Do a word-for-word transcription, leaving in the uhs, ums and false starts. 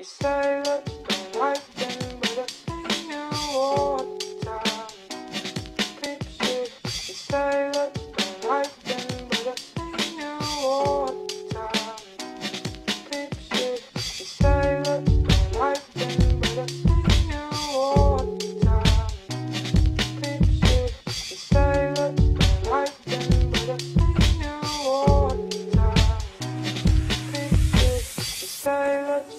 You say that you don't like them, but I see you all the time. Creep shit. You say that you don't like them, but I see you all the time. Creep shit. You say that you don't like them, but I see you all the time. Creep shit. You say that you don't like them, but I see you all the time. Creep shit. You say that you don't.